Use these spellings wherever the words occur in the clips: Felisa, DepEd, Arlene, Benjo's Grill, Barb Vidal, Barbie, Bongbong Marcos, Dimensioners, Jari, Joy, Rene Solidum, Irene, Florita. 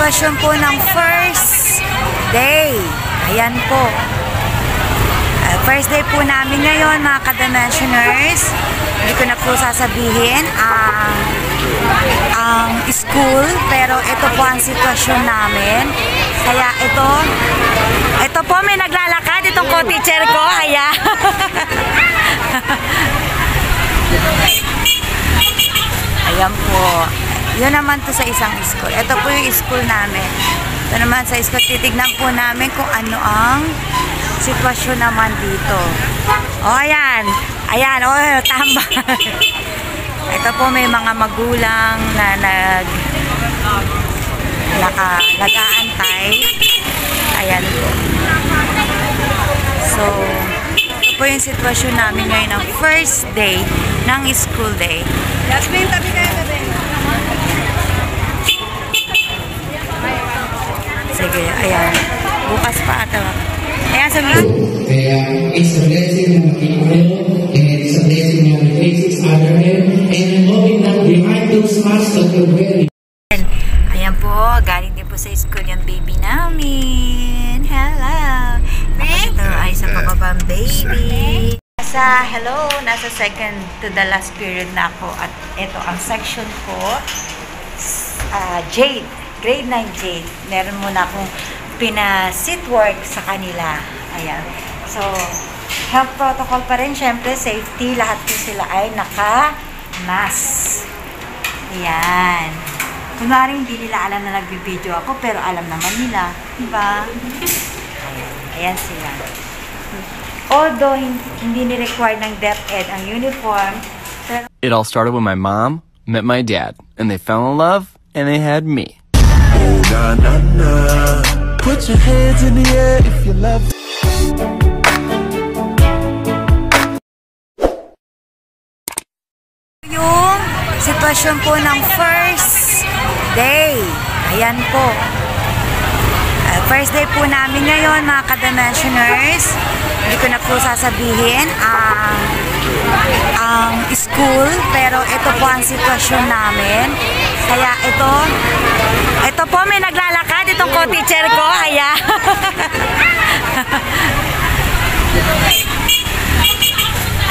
celebration po ng first day. Ayan po. First day po namin ngayon, mga ka-dimensioners. Hindi ko na po sasabihin ang school, pero ito po ang sitwasyon namin. Kaya ito po may naglalakad, itong co-teacher ko. Ayan. Ayan po. Yun naman to sa isang school. Ito po yung school namin. Ito naman sa school. Titignan po namin kung ano ang sitwasyon naman dito. O, ayan. Ayan. O, tamba. Ito po may mga magulang na nag-aantay. Ayan po. So, ito po yung sitwasyon namin ngayon ng first day ng school day. Jasmine, tabi kayo tabi. Sige, ayan. Bukas pa ata. Ayan, sabihin. Kaya, it's a blessing of people, and it's a blessing of faces other hand, and knowing that behind those masks of the world. Ayan po, galing din po sa school yung baby namin. Hello. Tapos ito ay sa pababang baby. Nasa second to the last period na ako at ito ang section ko, Jade, grade 9 Jade. Meron muna akong pina-sit work sa kanila. Ayan. So, health protocol pa rin, syempre, safety, lahat po sila ay naka-mask. Ayan. Kunwari, hindi nila alam na nagbibideo ako, pero alam naman nila. Diba? Ayan sila. Although hindi ni-require ng DepEd ang uniform, pero... It all started when my mom met my dad, and they fell in love, and they had me. Oh, na, na, na. Put your hands in the air if you love. Yung sitwasyon po ng first day. Ayan po. First day po namin ngayon, mga ka-dimensioners. Hindi ko na po sasabihin ang school, pero ito po ang sitwasyon namin. Kaya ito po may naglalakad, itong co-teacher ko. Ayan.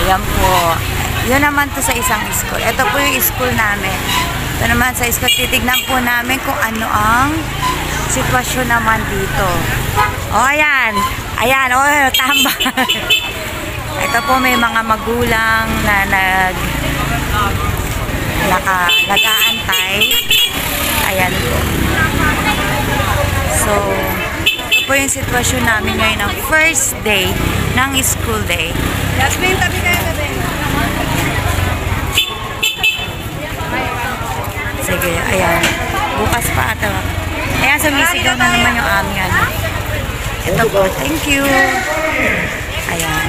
Ayan po. Yun naman to sa isang school. Ito po yung school namin. Ito naman sa school. Titignan po namin kung ano ang sitwasyon naman dito. O, ayan. Ayan. O, tamba. Ito po may mga magulang na nag-aantay. Ayan po. So, ito po yung sitwasyon namin ngayon ng first day ng school day. Jasmine, tabi kayo tabi. Sige, ayan. Bukas pa ata. Ayan, sumisigaw na naman yung aming ano. Ito po, thank you. Ayan.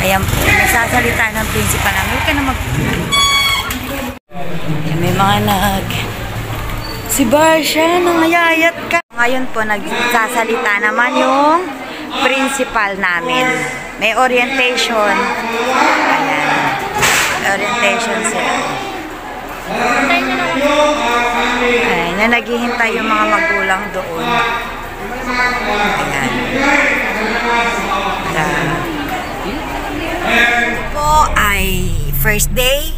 Ayan po, nasasalita ng principal namin. Huwag ka na may mga si Barsha, nangyayat ka. Ngayon po, nagsasalita naman yung principal namin. May orientation. Ayan. May orientation sila. Ayan, na naghihintay yung mga magulang doon. Ayan. Po ay first day.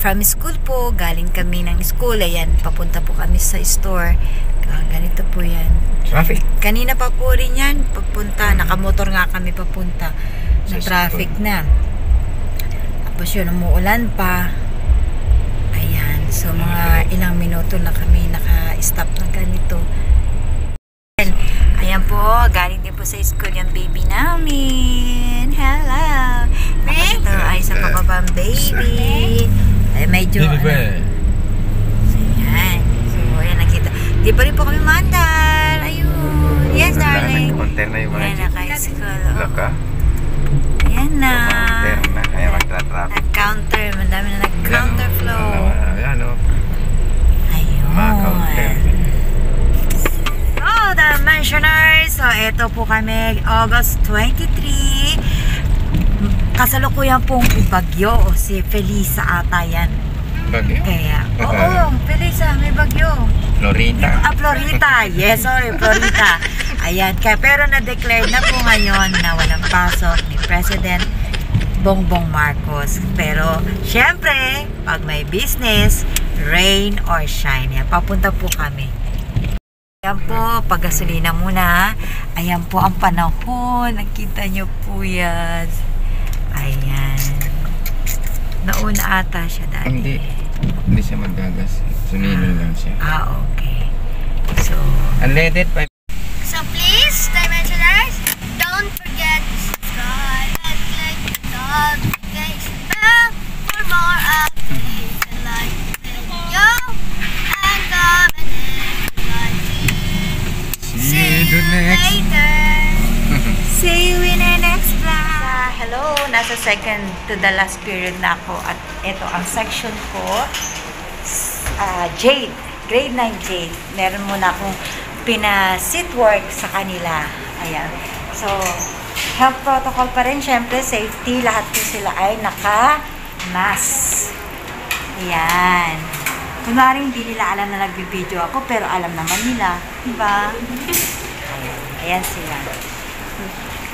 From school po, galing kami ng school. Ayan, papunta po kami sa store. Ganito po yan. Traffic. Kanina pa po rin yan, papunta. Nakamotor nga kami papunta. Na traffic na. Tapos yun, umuulan pa. Ayan. So, mga ilang minuto na kami naka-stop na ganito. Ayan po, galing din po sa school yung baby namin. Hello. Tapos ito ay sa pababang baby. Ay, medyo ano. So, ayan. So, ayan, nakita. Di pa rin po kami mandal. Ayun. Yes, darling. Ayan na kayo school. Ayan na. Nag-counter. Mandami na nag-counter flow. Ayun. Dimensioners. So, eto po kami August 23. Kasalukuyan pong bagyo. Si Felisa ata yan. Bagyo? Kaya, oo, Felisa, may bagyo. Florita. Florita. Ah, Florita. Yes, sorry, Florita. Ayan. Kaya, pero na-declare na po ngayon na walang pasok ni President Bongbong Marcos. Pero, syempre, pag may business, rain or shine. Ayan, papunta po kami. Ayan po, paggasolina muna. Ayan po ang panahon. Nakita nyo po yan. Ayan. Nauna ata siya dati. Hindi siya magagas. Sunilin lang siya. Ah, okay. So, unleaded by... So please, Dimensioners, don't forget to subscribe and click the notification bell for more updates. And like the video and comment if you like it. See you later. See you in the next vlog. Hello, nasa second to the last period na ako at ito ang section ko, Jade, grade 9 Jade. Meron muna akong pina-sit work sa kanila. Ayan. So, health protocol pa rin, syempre, safety, lahat po sila ay naka-mask. Ayan. Kunwaring hindi nila alam na nagbibideo ako, pero alam naman nila. Diba? Ayan sila.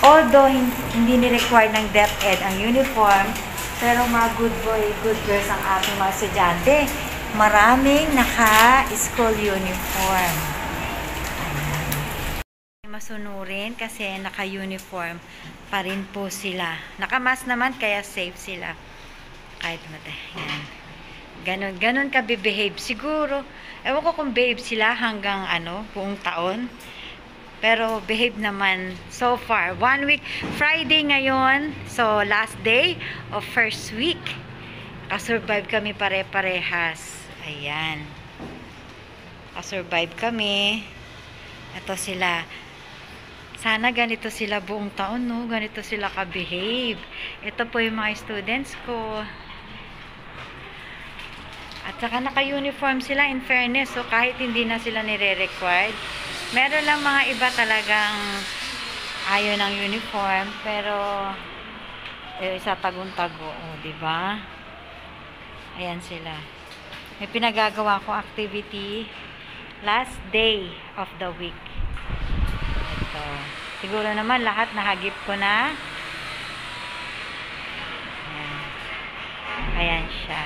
Although, hindi ni-require ng DepEd ang uniform, pero mga good boy, good girls ang ating mga estudyante. Maraming naka-school uniform. Masunurin kasi naka-uniform pa rin po sila. Naka-mask naman, kaya safe sila. Kahit matay. Ganon, ganon ka be-behave. Siguro, ewan ko kung behave sila hanggang ano, buong taon. Pero behave naman so far. 1 week. Friday ngayon. So, last day of first week. Kasurvive kami pare-parehas. Ayan. Kasurvive kami. Ito sila. Sana ganito sila buong taon, no? Ganito sila ka-behave. Ito po yung mga students ko. At saka naka-uniform sila, in fairness. So, kahit hindi na sila nire-required, meron lang mga iba talagang ayaw ng uniform, pero isa tagong-tago, oh, diba? Ayan sila. May pinagagawa ko activity last day of the week. Ito. Siguro naman lahat nahagip ko na. Ayan. Ayan siya.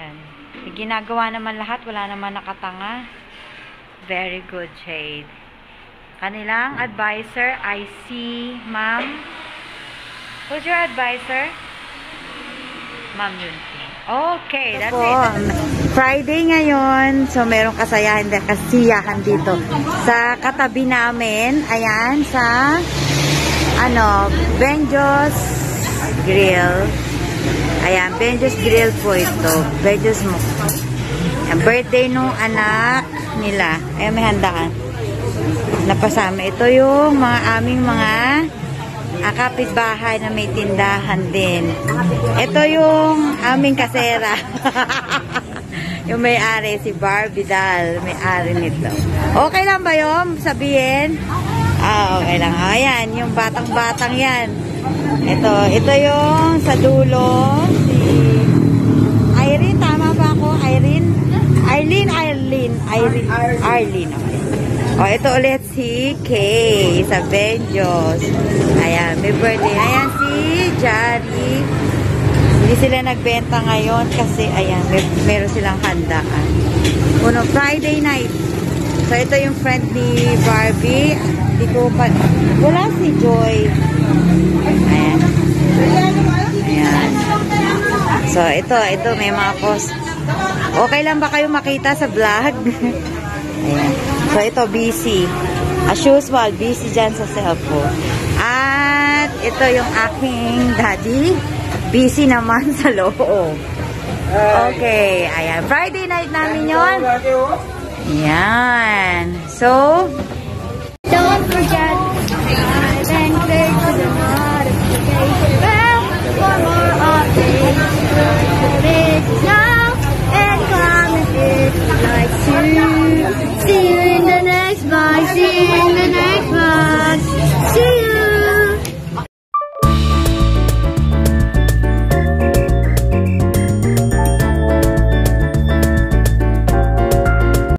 Ayan. Ginagawa naman lahat, wala naman nakatanga. Very good, Jade. Kanilang advisor, I see, ma'am. Who's your advisor? Ma'am Yunting. Okay, that's it. Friday ngayon, so merong kasayahan din, kasiyahan dito. Sa katabi namin, ayan, sa, ano, Benjo's Grill. Ayan, Benjo's Grill po ito. Benjo's Grill. Ang birthday nung anak nila. Ay, may handaan. Napasama. Ito yung mga aming mga kapitbahay na may tindahan din. Ito yung aming kasera. Yung may-ari, si Barb Vidal. May-ari nito. Okay lang ba yun? Sabihin? Ah, okay lang. Ayan, yung batang-batang yan. Ito yung sa dulo. Si Irene, tama ba ako? Irene? Arlene. O, oh, ito ulit si Kay sa Benjo's. Ayan, may birthday. Ayan si Jari. Hindi sila nagbenta ngayon kasi, ayan, meron silang handaan. Uno, Friday night. So, ito yung friend ni Barbie. Hindi ko pa... Wala si Joy. Ayan. Ayan. So, ito, may mga post. Okay lang ba kayo makita sa vlog? Ayan. So, ito, busy. As usual, busy dyan sa cellphone. At, ito yung aking daddy. Busy naman sa loob. Okay. Ayan. Friday night namin yun. Ayan. So, don't forget.